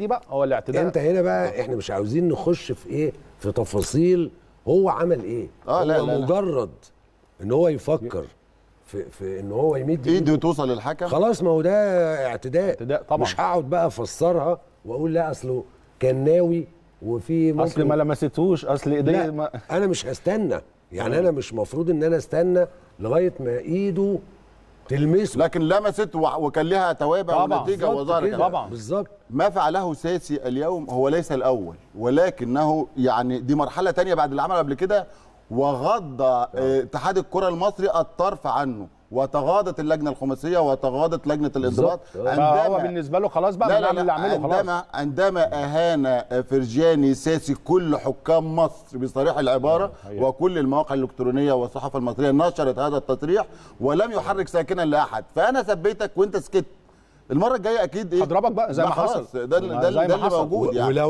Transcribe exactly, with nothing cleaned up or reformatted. دي بقى هو الاعتداء. انت هنا بقى احنا مش عاوزين نخش في ايه في تفاصيل هو عمل ايه. اه لا, لا مجرد ان هو يفكر في, في ان هو يمد ايده وتوصل للحكم خلاص ما هو ده اعتداء. اعتداء طبعا. مش هقعد بقى افسرها واقول لا اصله كان ناوي وفي ممكن اصل ما لمستهوش اصل ايديه ما... انا مش هستنى يعني انا مش مفروض ان انا استنى لغايه ما ايده تلمسه لكن لمست وكان لها توابع ونتيجه وظهرت طبعا بالظبط. ما فعله ساسي اليوم هو ليس الاول ولكنه يعني دي مرحله ثانيه بعد اللي عمله قبل كده وغض اتحاد الكرة المصري الطرف عنه وتغاضت اللجنه الخماسيه وتغاضت لجنه الانضباط عندما هو بالنسبه له خلاص بقى لا لا لا اللي عمله خلاص عندما عندما اهان فرجاني ساسي كل حكام مصر بصريح العباره وكل المواقع الالكترونيه والصحافه المصريه نشرت هذا التصريح ولم يحرك ساكنا لاحد فانا ثبتك وانت سكت المره الجايه اكيد ايه هضربك بقى زي ما حصل ده ده اللي موجود يعني.